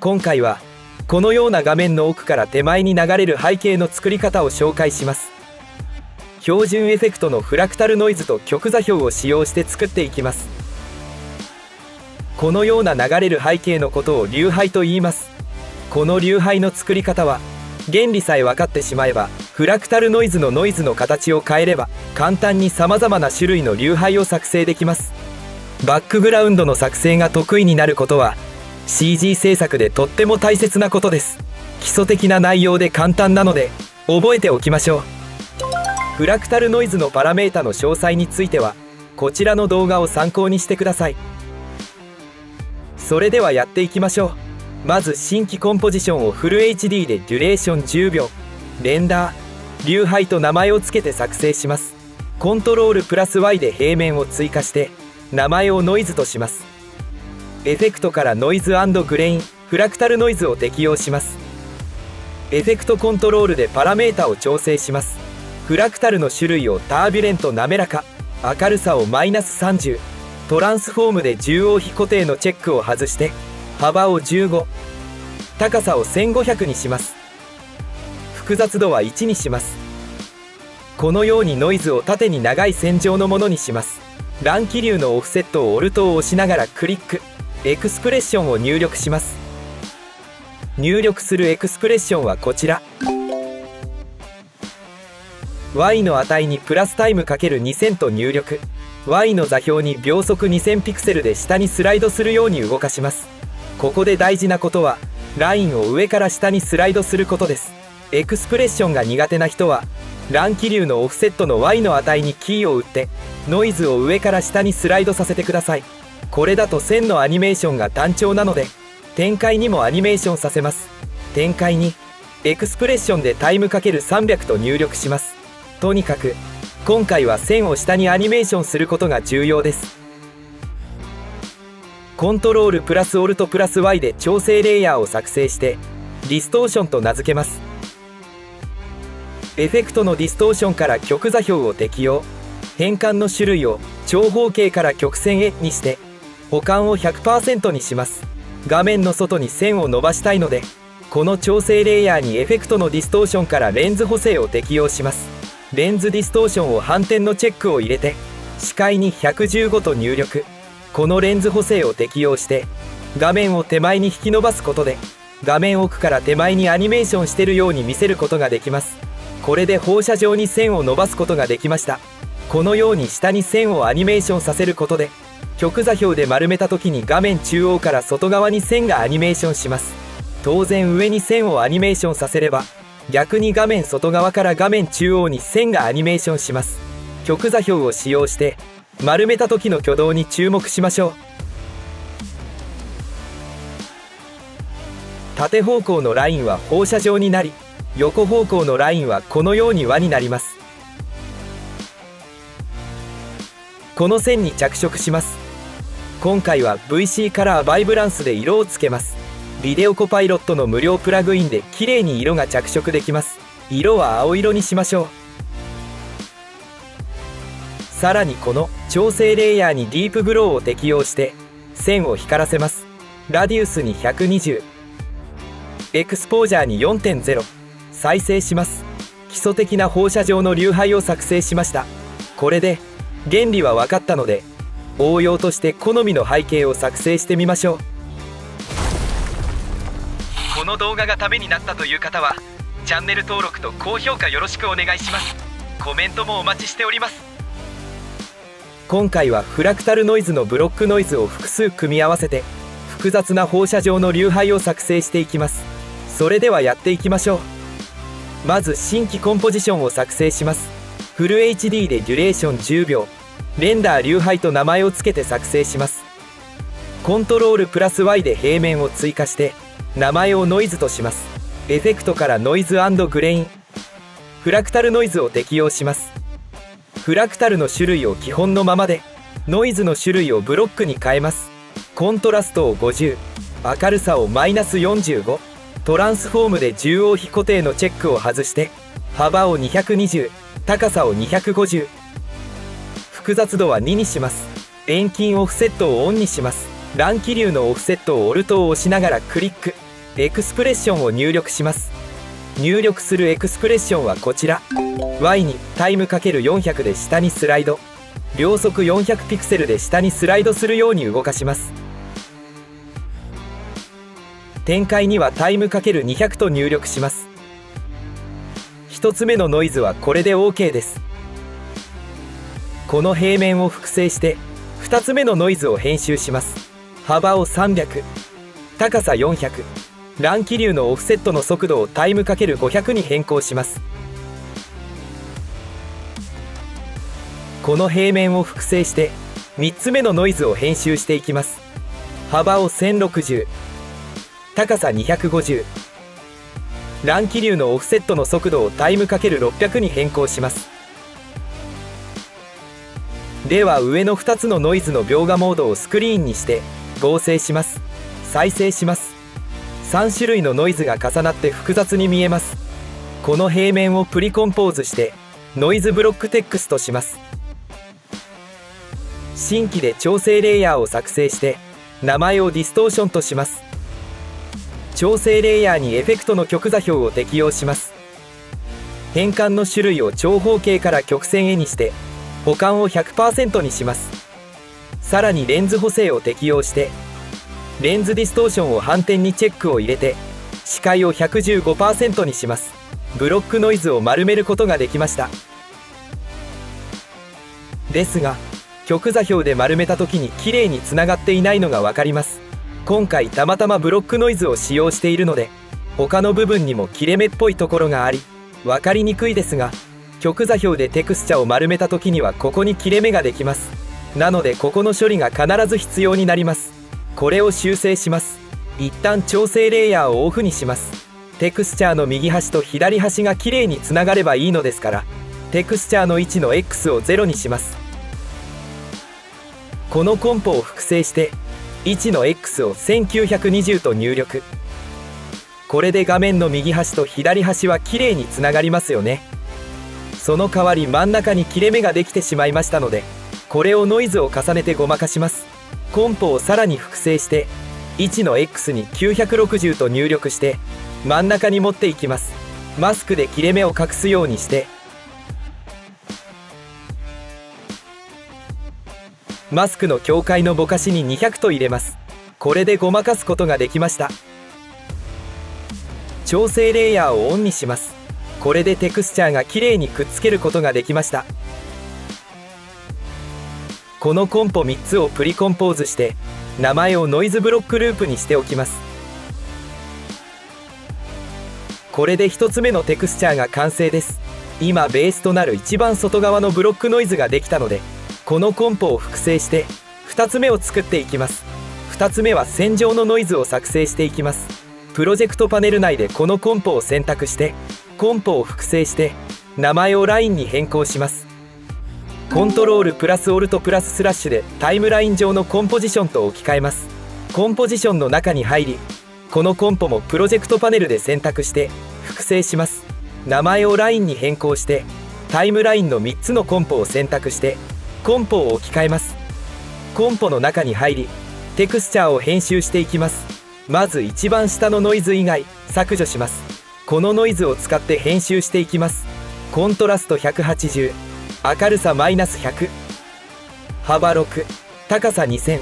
今回はこのような画面の奥から手前に流れる背景の作り方を紹介します。標準エフェクトのフラクタルノイズと極座標を使用して作っていきます。このような流れる背景のことを流背と言います。この流背の作り方は原理さえ分かってしまえばフラクタルノイズの形を変えれば簡単にさまざまな種類の流背を作成できます。バックグラウンドの作成が得意になることは CG 制作でとっても大切なことです。基礎的な内容で簡単なので覚えておきましょう。フラクタルノイズのパラメータの詳細についてはこちらの動画を参考にしてください。それではやっていきましょう。まず新規コンポジションをフル HD でデュレーション10秒レンダー流背と名前を付けて作成します。コントロール+Y で平面を追加して名前をノイズとします。エフェクトからノイズ&グレインフラクタルノイズを適用します。エフェクトコントロールでパラメータを調整します。フラクタルの種類をタービュレント滑らか明るさを−30トランスフォームで中央比固定のチェックを外して幅を15高さを1500にします。複雑度は1にします。このようにノイズを縦に長い線上のものにします。乱気流のオフセットをAltを押しながらクリックエクスプレッションを入力します。入力するエクスプレッションはこちら Y の値にプラスタイム ×2000 と入力 Y の座標に秒速2000ピクセルで下にスライドするように動かします。ここで大事なことはラインを上から下にスライドすることです。エクスプレッションが苦手な人は乱気流のオフセットの Y の値にキーを打ってノイズを上から下にスライドさせてください。これだと線のアニメーションが単調なので展開にもアニメーションさせます。展開にエクスプレッションでタイム ×300 と入力します。とにかく今回は線を下にアニメーションすることが重要です。コントロール+Alt+Y で調整レイヤーを作成してディストーションと名付けます。エフェクトのディストーションから極座標を適用変換の種類を長方形から曲線へにして補完を 100% にします。画面の外に線を伸ばしたいのでこの調整レイヤーにエフェクトのディストーションからレンズ補正を適用します。レンズディストーションを反転のチェックを入れて視界に115と入力。このレンズ補正を適用して画面を手前に引き伸ばすことで画面奥から手前にアニメーションしてるように見せることができます。これで放射状に線を伸ばすことができました。このように下に線をアニメーションさせることで極座標で丸めた時に画面中央から外側に線がアニメーションします。当然上に線をアニメーションさせれば逆に画面外側から画面中央に線がアニメーションします。極座標を使用して丸めた時の挙動に注目しましょう。縦方向のラインは放射状になり横方向のラインはこのように輪になります。この線に着色します。今回は VC カラーバイブランスで色をつけます。ビデオコパイロットの無料プラグインで綺麗に色が着色できます。色は青色にしましょう。さらにこの調整レイヤーにディープグローを適用して線を光らせます。ラディウスに120エクスポージャーに 4.0 再生します。基礎的な放射状の流背を作成しました。これで原理は分かったので応用として好みの背景を作成してみましょう。この動画がためになったという方はチャンネル登録と高評価よろしくお願いします。コメントもお待ちしております。今回はフラクタルノイズのブロックノイズを複数組み合わせて複雑な放射状の流背を作成していきます。それではやっていきましょう。まず新規コンポジションを作成します。フル HD でデュレーション10秒レンダー流背と名前を付けて作成します。コントロール+Y で平面を追加して名前をノイズとします。エフェクトからノイズ&グレインフラクタルノイズを適用します。フラクタルの種類を基本のままでノイズの種類をブロックに変えます。コントラストを50明るさを−45トランスフォームで中央比固定のチェックを外して幅を220高さを250複雑度は2にします。遠近オフセットをオンにします。乱気流のオフセットをAltを押しながらクリックエクスプレッションを入力します。入力するエクスプレッションはこちら、 y にタイム ×400 で下にスライド、秒速400ピクセルで下にスライドするように動かします。展開にはタイム ×200 と入力します。1つ目のノイズはこれで OK です。この平面を複製して2つ目のノイズを編集します。幅を300、高さ400、乱気流のオフセットの速度をタイム ×500 に変更します。この平面を複製して3つ目のノイズを編集していきます。幅を1060、高さ250、乱気流のオフセットの速度をタイム ×600 に変更します。では上の2つのノイズの描画モードをスクリーンにして合成します。再生します。3種類のノイズが重なって複雑に見えます。この平面をプリコンポーズしてノイズブロックテックスとします。新規で調整レイヤーを作成して名前をディストーションとします。調整レイヤーにエフェクトの極座標を適用します。変換の種類を長方形から曲線へにして補完を 100% にします。さらにレンズ補正を適用してレンズディストーションを反転にチェックを入れて視界を 115% にします。ブロックノイズを丸めることができました。ですが極座標で丸めた時にきれいにつながっていないのが分かります。今回たまたまブロックノイズを使用しているので他の部分にも切れ目っぽいところがあり分かりにくいですが、極座標でテクスチャを丸めた時にはここに切れ目ができます。なのでここの処理が必ず必要になります。これを修正します。一旦調整レイヤーをオフにします。テクスチャーの右端と左端がきれいにつながればいいのですから、テクスチャーの位置の X を0にします。このコンポを複製して位置の X を1920と入力。これで画面の右端と左端はきれいにつながりますよね。その代わり真ん中に切れ目ができてしまいましたので、これをノイズを重ねてごまかします。コンポをさらに複製して位置の X に960と入力して真ん中に持っていきます。マスクで切れ目を隠すようにしてマスクの境界のぼかしに200と入れます。これでごまかすことができました。調整レイヤーをオンにします。これでテクスチャーがきれいにくっつけることができました。このコンポ3つをプリコンポーズして名前をノイズブロックループにしておきます。これで1つ目のテクスチャーが完成です。今ベースとなる一番外側のブロックノイズができたのでこのコンポを複製して2つ目を作っていきます。2つ目は線状のノイズを作成していきます。プロジェクトパネル内でこのコンポを選択してコンポを複製して名前をラインに変更します。コントロールプラスオルトプラススラッシュでタイムライン上のコンポジションと置き換えます。コンポジションの中に入りこのコンポもプロジェクトパネルで選択して複製します。名前をラインに変更してタイムラインの3つのコンポを選択してコンポを置き換えます。コンポの中に入りテクスチャーを編集していきます。まず一番下のノイズ以外削除します。このノイズを使って編集していきます。コントラスト180、明るさ-100、幅6、高さ2000、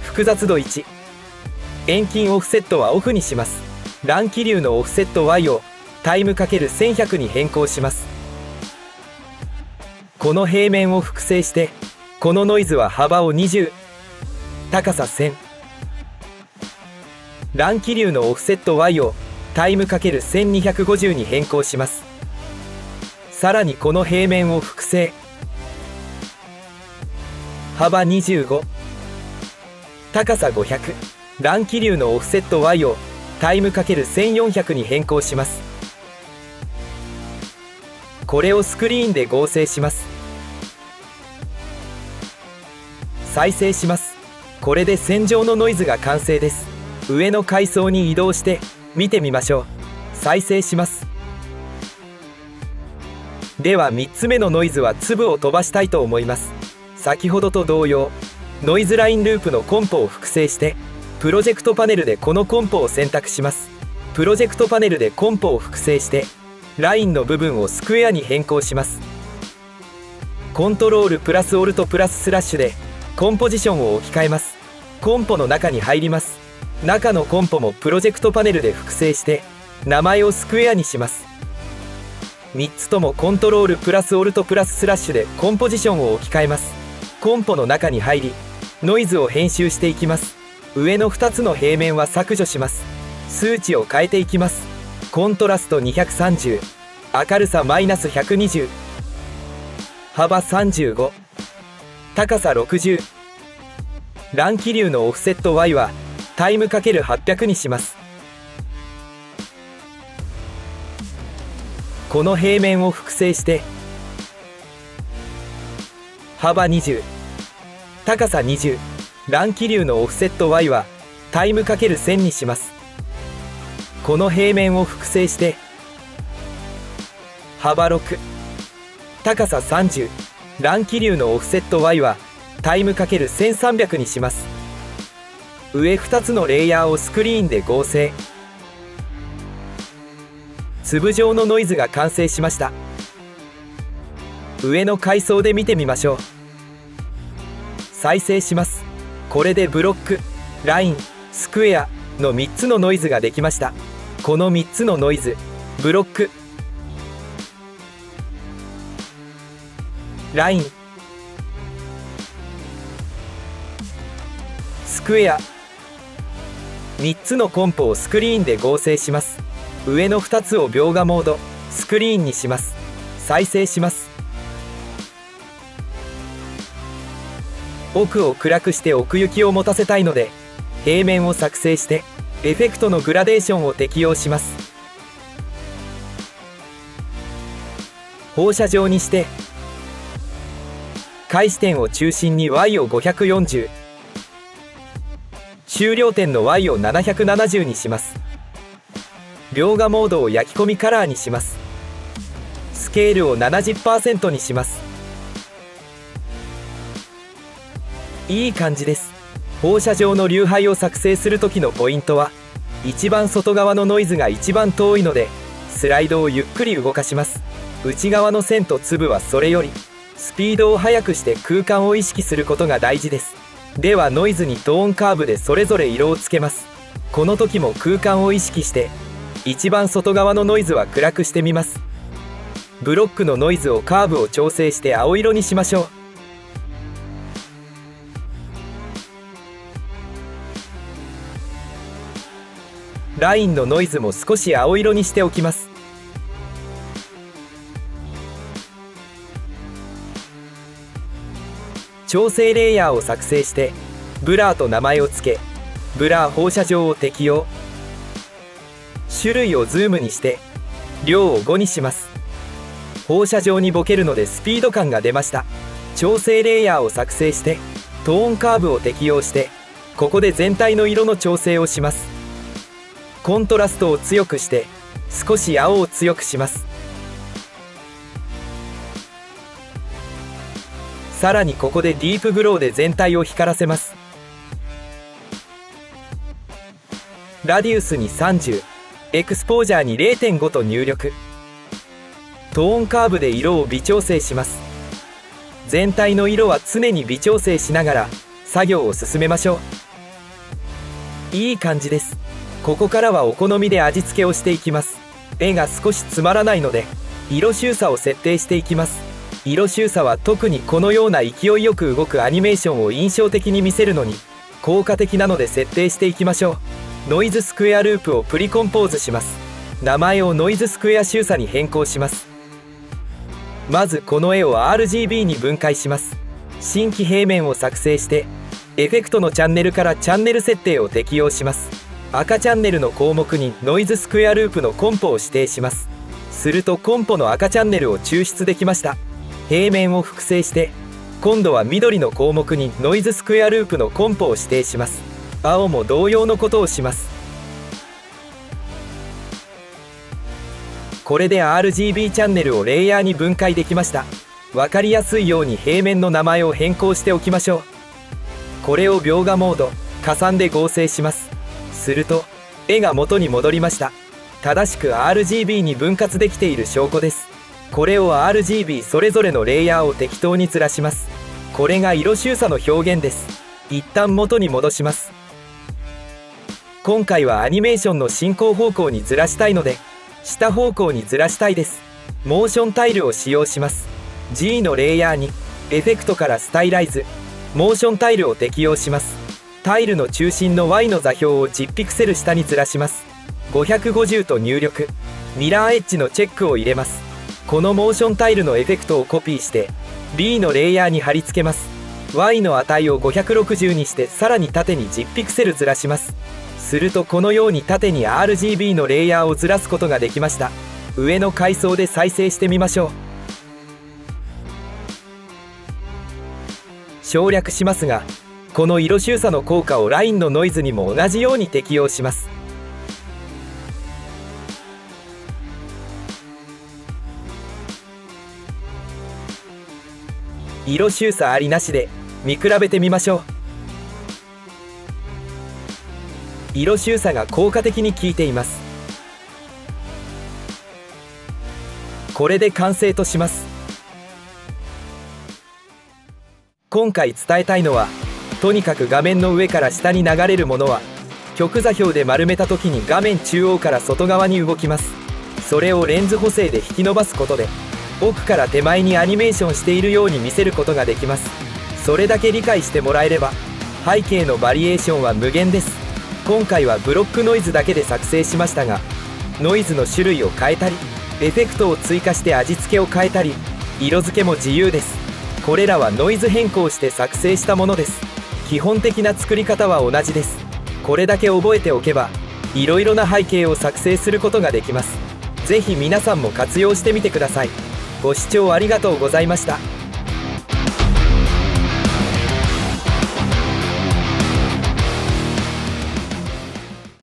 複雑度1、遠近オフセットはオフにします。乱気流のオフセット Y をタイム ×1100 に変更します。この平面を複製してこのノイズは幅を20、高さ1000、乱気流のオフセット Y をタイム ×1250 に変更します。さらにこの平面を複製、幅25、高さ500、乱気流のオフセット Y をタイム ×1400 に変更します。これをスクリーンで合成します。再生します。これで線状のノイズが完成です。上の階層に移動して見てみましょう。再生します。では3つ目のノイズは粒を飛ばしたいと思います。先ほどと同様ノイズラインループのコンポを複製してプロジェクトパネルでこのコンポを選択します。プロジェクトパネルでコンポを複製してラインの部分をスクエアに変更します。コントロールプラスオルトプラススラッシュでコンポジションを置き換えます。コンポの中に入ります。中のコンポもプロジェクトパネルで複製して名前をスクエアにします。3つともコントロールプラスオルトプラススラッシュでコンポジションを置き換えます。コンポの中に入りノイズを編集していきます。上の2つの平面は削除します。数値を変えていきます。コントラスト230、明るさ-120、幅35、高さ60。乱気流のオフセット Y はタイム×800にします。この平面を複製して幅20、高さ20、乱気流のオフセット Y はタイム×1000にします。この平面を複製して幅6、高さ30、乱気流のオフセット Y はタイム×1300にします。上2つのレイヤーをスクリーンで合成。粒状のノイズが完成しました。上の階層で見てみましょう。再生します。これでブロック、ライン、スクエアの3つのノイズができました。この3つのノイズ、ブロック、ライン、スクエア、3つのコンポをスクリーンで合成します。上の2つを描画モード、スクリーンにします。再生します。奥を暗くして奥行きを持たせたいので平面を作成してエフェクトのグラデーションを適用します。放射状にして開始点を中心に Y を540、終了点の Y を770にします。描画モードを焼き込みカラーにします。スケールを 70% にします。いい感じです。放射状の流配を作成する時のポイントは一番外側のノイズが一番遠いのでスライドをゆっくり動かします。内側の線と粒はそれよりスピードを速くして空間を意識することが大事です。ではノイズにトーンカーブでそれぞれ色をつけます。この時も空間を意識して一番外側のノイズは暗くしてみます。ブロックのノイズをカーブを調整して青色にしましょう。ラインのノイズも少し青色にしておきます。調整レイヤーを作成してブラーと名前を付け、ブラー放射状を適用。種類をズームにして量を5にします。放射状にボケるのでスピード感が出ました。調整レイヤーを作成してトーンカーブを適用して、ここで全体の色の調整をします。コントラストを強くして少し青を強くします。さらにここでディープグローで全体を光らせます。ラディウスに30、エクスポージャーに 0.5 と入力。トーンカーブで色を微調整します。全体の色は常に微調整しながら作業を進めましょう。いい感じです。ここからはお好みで味付けをしていきます。絵が少しつまらないので色収差を設定していきます。色収差は特にこのような勢いよく動くアニメーションを印象的に見せるのに効果的なので設定していきましょう。ノイズスクエアループをプリコンポーズします。名前をノイズスクエア収差に変更します。まずこの絵を RGB に分解します。新規平面を作成してエフェクトのチャンネルからチャンネル設定を適用します。赤チャンネルの項目にノイズスクエアループのコンポを指定します。するとコンポの赤チャンネルを抽出できました。平面を複製して今度は緑の項目にノイズスクエアループのコンポを指定します。青も同様のことをします。これで RGB チャンネルをレイヤーに分解できました。分かりやすいように平面の名前を変更しておきましょう。これを描画モード、加算で合成します。すると絵が元に戻りました。正しく RGB に分割できている証拠です。これを RGB それぞれのレイヤーを適当にずらします。これが色収差の表現です。一旦元に戻します。今回はアニメーションの進行方向にずらしたいので下方向にずらしたいです。モーションタイルを使用します。 G のレイヤーにエフェクトからスタイライズモーションタイルを適用します。タイルの中心の Y の座標を10ピクセル下にずらします。550と入力。ミラーエッジのチェックを入れます。このモーションタイルのエフェクトをコピーして B のレイヤーに貼り付けます。 Y の値を560にしてさらに縦に10ピクセルずらします。するとこのように縦に RGB のレイヤーをずらすことができました。上の階層で再生してみましょう。省略しますがこの色収差の効果をラインのノイズにも同じように適用します。色収差ありなしで見比べてみましょう。色収差が効果的に効いています。これで完成とします。今回伝えたいのはとにかく画面の上から下に流れるものは極座標で丸めた時に画面中央から外側に動きます。それをレンズ補正で引き伸ばすことで奥から手前にアニメーションしているように見せることができます。それだけ理解してもらえれば背景のバリエーションは無限です。今回はブロックノイズだけで作成しましたがノイズの種類を変えたりエフェクトを追加して味付けを変えたり色付けも自由です。これらはノイズ変更して作成したものです。基本的な作り方は同じです。これだけ覚えておけばいろいろな背景を作成することができます。是非皆さんも活用してみてください。ご視聴ありがとうございました。